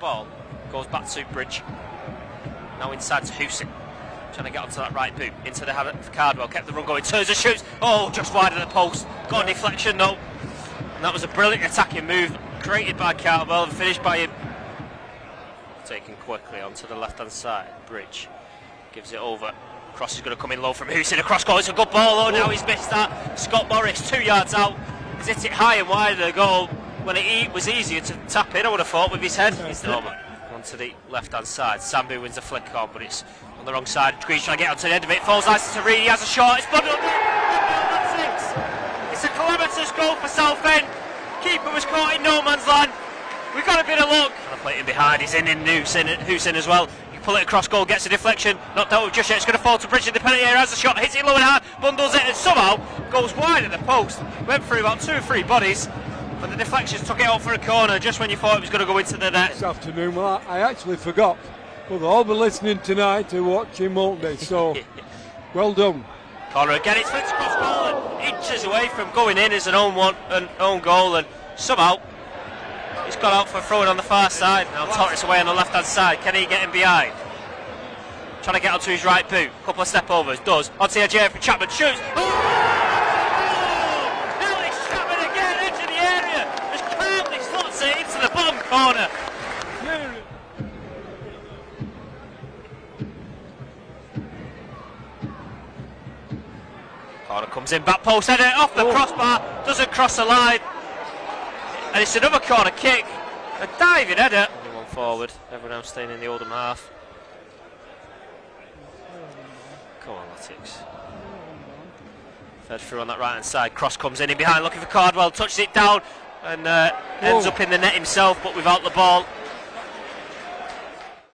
ball, goes back to Bridge. Now inside to Houston, trying to get onto that right boot, into the hand of Cardwell, kept the run going, turns and shoots, oh, just wide of the post, got a deflection though, and that was a brilliant attacking move created by Cardwell and finished by him. Taken quickly onto the left hand side, Bridge gives it over, cross is going to come in low from Houston, across goal, it's a good ball though, now he's missed that. Scott Morris 2 yards out, he's hit it high and wide of the goal, when it was easier to tap in I would have thought with his head. He's the moment. Onto the left hand side, Sambu wins the flick on, but it's on the wrong side. Green's trying to get onto the end of it, falls nice to Reed, he has a shot, it's bundled in, it's a calamitous goal for Southend. Keeper was caught in no man's land, we've got a bit of luck. Trying to play it in behind, he's in Houston as well, you pull it across goal, gets a deflection, not dealt with just yet, it's going to fall to Bridge in the penalty area, has a shot, hits it low and hard, bundles it and somehow goes wide at the post, went through about 2 or 3 bodies. But the deflections took it out for a corner just when you thought it was going to go into the net. This afternoon, well, I actually forgot, but they'll all be listening tonight to watching, won't they? So, well done. Corner again, it's flicked across goal and inches away from going in as an own one, an own goal, and somehow it's gone out for throwing on the far side. Now Torres away on the left hand side, can he get him behind? Trying to get onto his right boot, couple of step overs, does. Onto the J for Chapman, shoots. Oh! Corner. Corner comes in, back post header off the crossbar, doesn't cross the line, and it's another corner kick, a diving header. One forward, everyone else staying in the Oldham half. Come on, Latics. Fed through on that right hand side, cross comes in behind, looking for Cardwell, touches it down. And ends up in the net himself, but without the ball.